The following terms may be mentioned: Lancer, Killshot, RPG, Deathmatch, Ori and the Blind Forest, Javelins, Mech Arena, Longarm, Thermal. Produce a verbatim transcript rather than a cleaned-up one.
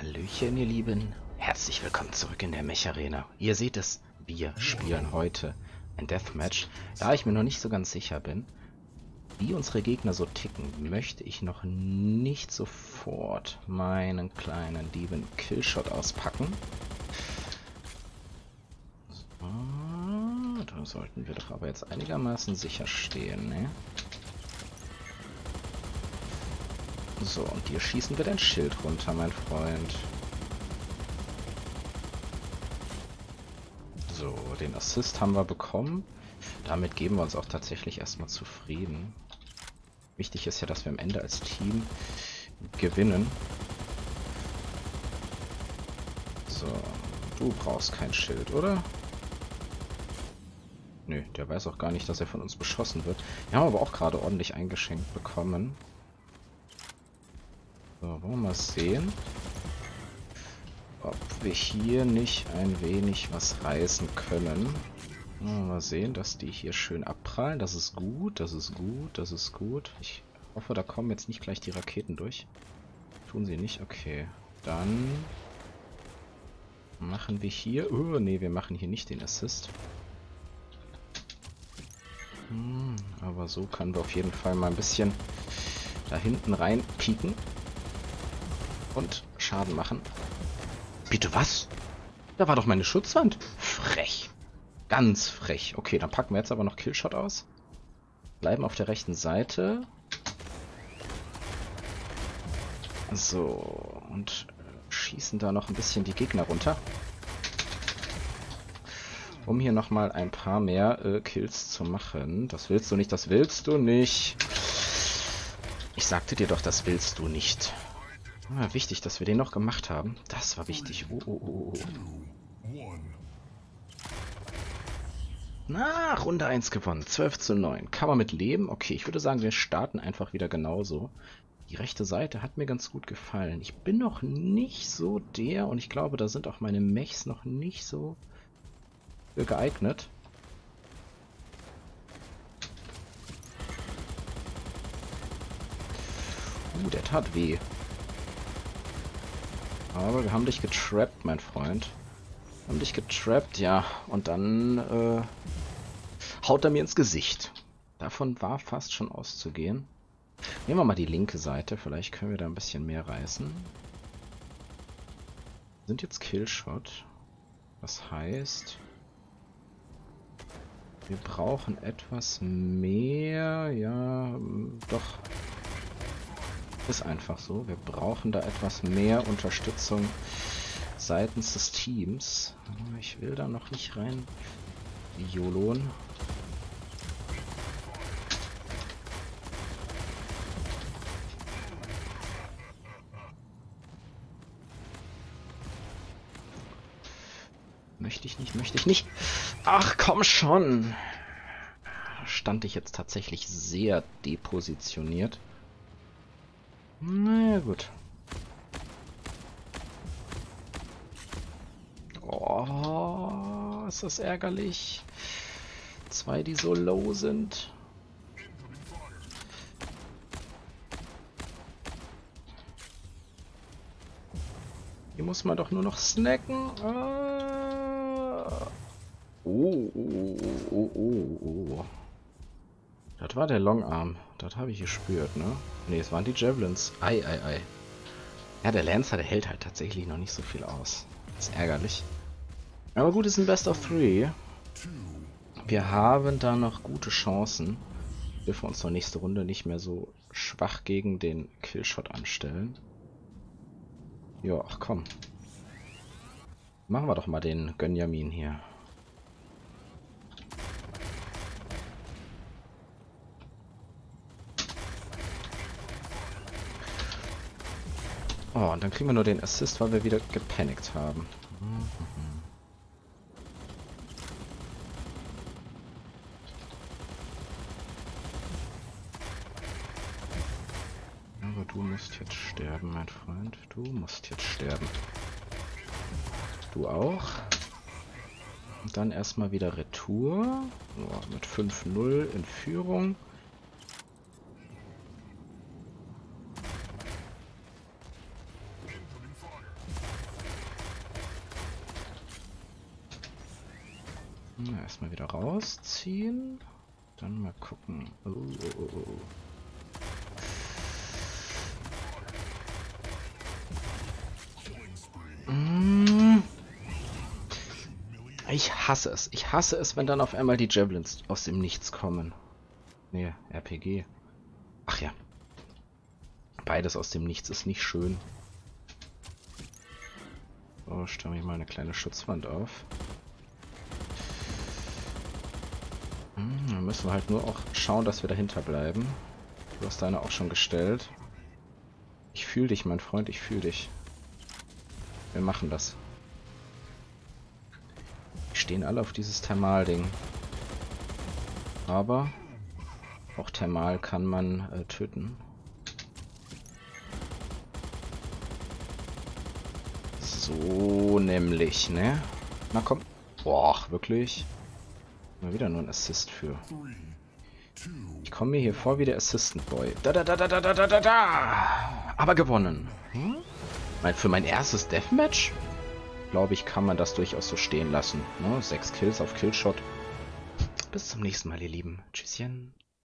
Hallöchen, ihr Lieben. Herzlich willkommen zurück in der Mech Arena. Ihr seht es, wir spielen heute ein Deathmatch. Da ich mir noch nicht so ganz sicher bin, wie unsere Gegner so ticken, möchte ich noch nicht sofort meinen kleinen lieben Killshot auspacken. So, da sollten wir doch aber jetzt einigermaßen sicher stehen, ne? So, und hier schießen wir dein Schild runter, mein Freund. So, den Assist haben wir bekommen. Damit geben wir uns auch tatsächlich erstmal zufrieden. Wichtig ist ja, dass wir am Ende als Team gewinnen. So, du brauchst kein Schild, oder? Nö, der weiß auch gar nicht, dass er von uns beschossen wird. Wir haben aber auch gerade ordentlich eingeschenkt bekommen. So, wollen wir mal sehen, ob wir hier nicht ein wenig was reißen können. Mal sehen, dass die hier schön abprallen. Das ist gut, das ist gut, das ist gut. Ich hoffe, da kommen jetzt nicht gleich die Raketen durch. Tun sie nicht, okay. Dann machen wir hier... Oh, nee, wir machen hier nicht den Assist. Hm, aber so können wir auf jeden Fall mal ein bisschen da hinten rein pieken. Und Schaden machen. Bitte was? Da war doch meine Schutzwand. Frech. Ganz frech. Okay, dann packen wir jetzt aber noch Killshot aus. Bleiben auf der rechten Seite. So. Und schießen da noch ein bisschen die Gegner runter. Um hier nochmal ein paar mehr äh, Kills zu machen. Das willst du nicht, das willst du nicht. Ich sagte dir doch, das willst du nicht. Ah, wichtig, dass wir den noch gemacht haben. Das war wichtig. Oh, oh, oh, oh. Na, Runde eins gewonnen. zwölf zu neun. Kann man mit leben? Okay, ich würde sagen, wir starten einfach wieder genauso. Die rechte Seite hat mir ganz gut gefallen. Ich bin noch nicht so der und ich glaube, da sind auch meine Mechs noch nicht so geeignet. Uh, der tat weh. Aber wir haben dich getrappt, mein Freund. Wir haben dich getrappt, ja. Und dann äh, haut er mir ins Gesicht. Davon war fast schon auszugehen. Nehmen wir mal die linke Seite. Vielleicht können wir da ein bisschen mehr reißen. Sind jetzt Killshot. Das heißt, wir brauchen etwas mehr. Ja, doch. Ist einfach so. Wir brauchen da etwas mehr Unterstützung seitens des Teams. Ich will da noch nicht rein. Violon. Möchte ich nicht, möchte ich nicht. Ach, komm schon. Stand ich jetzt tatsächlich sehr depositioniert. Na gut. Oh, ist das ärgerlich. Zwei, die so low sind. Hier muss man doch nur noch snacken. Ah. Oh, oh, oh, oh, oh. Das war der Longarm. Das habe ich gespürt, ne? Ne, es waren die Javelins. Ei, ei, ei. Ja, der Lancer, der hält halt tatsächlich noch nicht so viel aus. Ist ärgerlich. Aber gut, ist ein Best of Three. Wir haben da noch gute Chancen. Wir dürfen uns zur nächsten Runde nicht mehr so schwach gegen den Killshot anstellen. Ja, ach komm. Machen wir doch mal den Gönjamin hier. Oh, und dann kriegen wir nur den Assist, weil wir wieder gepanikt haben. Aber du musst jetzt sterben, mein Freund. Du musst jetzt sterben. Du auch. Und dann erstmal wieder Retour. Oh, mit fünf null in Führung. Erstmal wieder rausziehen. Dann mal gucken. Oh, oh, oh, oh. Ich hasse es. Ich hasse es, wenn dann auf einmal die Javelins aus dem Nichts kommen. Nee, R P G. Ach ja. Beides aus dem Nichts ist nicht schön. So, stelle ich mal eine kleine Schutzwand auf. Hm, dann müssen wir halt nur auch schauen, dass wir dahinter bleiben. Du hast deine auch schon gestellt. Ich fühle dich, mein Freund. Ich fühle dich. Wir machen das. Stehen alle auf dieses Thermal-Ding. Aber auch Thermal kann man äh, töten. So nämlich, ne? Na komm. Boah, wirklich? Mal wieder nur ein Assist für. Ich komme mir hier vor wie der Assistant Boy. Da da da da da da da da. Aber gewonnen. Hm? Mein, für mein erstes Deathmatch? Glaube ich, kann man das durchaus so stehen lassen. Ne? Sechs Kills auf Killshot. Bis zum nächsten Mal, ihr Lieben. Tschüsschen.